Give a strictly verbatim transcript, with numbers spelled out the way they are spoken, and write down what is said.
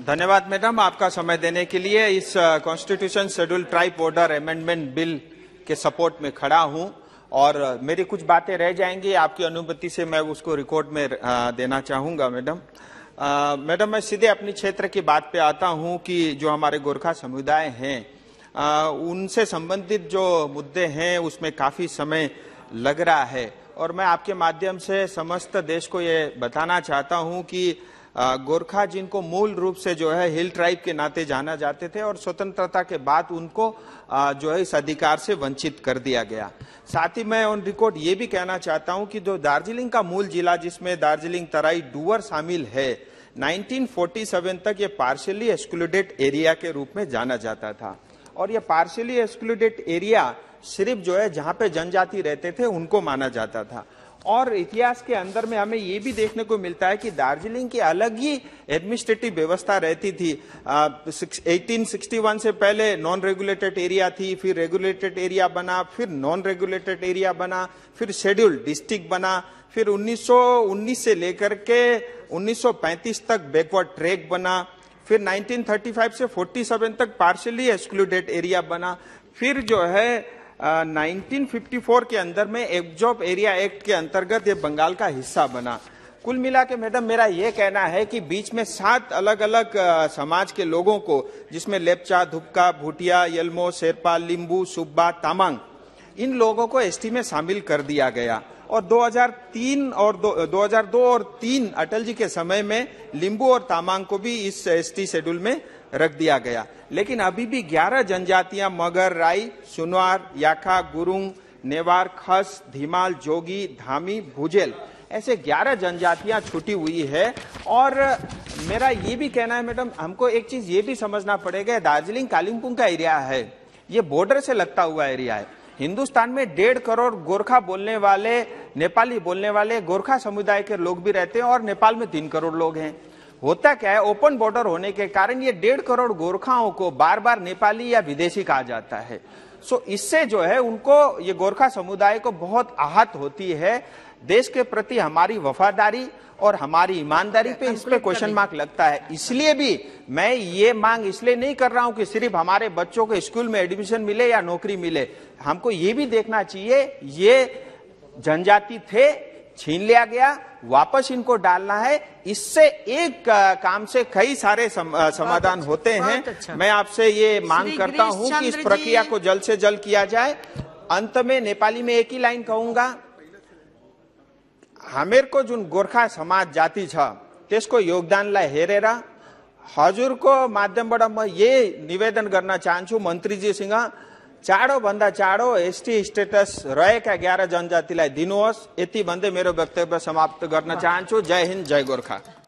धन्यवाद मैडम आपका समय देने के लिए। इस constitution schedule tribe order amendment bill के सपोर्ट में खड़ा हूं और मेरी कुछ बातें रह जाएंगी, आपकी अनुमति से मैं उसको रिकॉर्ड में देना चाहूंगा मैडम। मैडम मैं सीधे अपने क्षेत्र की बात पे आता हूं कि जो हमारे गोरखा समुदाय हैं उनसे संबंधित जो मुद्दे हैं उसमें काफ़ी समय लग रहा है और मैं आपके माध्यम से समस्त देश को ये बताना चाहता हूं कि गोरखा जिनको मूल रूप से जो है हिल ट्राइब के नाते जाना जाते थे और स्वतंत्रता के बाद उनको जो है इस अधिकार से वंचित कर दिया गया। साथ ही मैं ऑन रिकॉर्ड ये भी कहना चाहता हूं कि जो दार्जिलिंग का मूल जिला जिसमें दार्जिलिंग, तराई, डूवर शामिल है, नाइनटीन फोर्टी सेवन तक ये पार्शियली एक्सक्लूडेड एरिया के रूप में जाना जाता था और ये पार्शियली एक्सक्लूडेड एरिया सिर्फ जो है जहाँ पे जनजाति रहते थे उनको माना जाता था। और इतिहास के अंदर में हमें ये भी देखने को मिलता है कि दार्जिलिंग की अलग ही एडमिनिस्ट्रेटिव व्यवस्था रहती थी। एटीन सिक्सटी वन से पहले नॉन रेगुलेटेड एरिया थी, फिर रेगुलेटेड एरिया बना, फिर नॉन रेगुलेटेड एरिया बना, फिर शेड्यूल्ड डिस्ट्रिक्ट बना, फिर उन्नीस सौ उन्नीस से लेकर के उन्नीस सौ पैंतीस तक बैकवर्ड ट्रैक बना, फिर नाइनटीन थर्टी फाइव से फोर्टी सेवन तक पार्शियली एक्सक्लूडेड एरिया बना, फिर जो है Uh, नाइनटीन फिफ्टी फोर के अंदर में एब्जॉर्ब एरिया एक्ट के अंतर्गत ये बंगाल का हिस्सा बना। कुल मिला के मैडम मेरा ये कहना है कि बीच में सात अलग अलग समाज के लोगों को जिसमें लेप्चा, धुपका, भूटिया, यल्मो, शेरपा, लिंबू, सुब्बा, तामांग, इन लोगों को एसटी में शामिल कर दिया गया। और दो हज़ार तीन और दो हज़ार दो और तीन अटल जी के समय में लिंबू और तामांग को भी इस एसटी शेड्यूल में रख दिया गया। लेकिन अभी भी ग्यारह जनजातियां मगर, राई, सुनवार, याखा, गुरुंग, नेवार, खस, धीमाल, जोगी, धामी, भुजेल, ऐसे ग्यारह जनजातियां छूटी हुई है। और मेरा ये भी कहना है मैडम, हमको एक चीज ये भी समझना पड़ेगा, दार्जिलिंग कालिम्पुंग का एरिया है, ये बॉर्डर से लगता हुआ एरिया है। हिंदुस्तान में डेढ़ करोड़ गोरखा बोलने वाले, नेपाली बोलने वाले गोरखा समुदाय के लोग भी रहते हैं और नेपाल में तीन करोड़ लोग हैं। होता क्या है, ओपन बॉर्डर होने के कारण ये डेढ़ करोड़ गोरखाओं को बार बार नेपाली या विदेशी कहा जाता है। सो इससे जो है उनको, ये गोरखा समुदाय को बहुत आहत होती है। देश के प्रति हमारी वफादारी और हमारी ईमानदारी पे इस पे क्वेश्चन मार्क लगता है। इसलिए भी मैं ये मांग इसलिए नहीं कर रहा हूं कि सिर्फ हमारे बच्चों को स्कूल में एडमिशन मिले या नौकरी मिले, हमको ये भी देखना चाहिए ये जनजाति थे, छीन लिया गया, वापस इनको डालना है। इससे एक काम से कई सारे सम, समाधान अच्छा, होते हैं। अच्छा। मैं आपसे ये मांग करता हूं कि इस प्रक्रिया को जल्द से जल्द किया जाए। अंत में नेपाली में एक ही लाइन कहूंगा, हमेर को जुन गोर्खा समाज जाति छ त्यसको योगदानलाई हेरेर हजुरको माध्यमबाट म यही निवेदन गर्न चाहन्छु मन्त्रीजीसँग, चाँडो भन्दा चाँडो एसटी स्टेटस रहेका ग्यारह जनजातिलाई दिनुहोस्। यति भन्दै मेरो वक्तव्य समाप्त गर्न चाहन्छु। जय हिन्द, जय गोर्खा।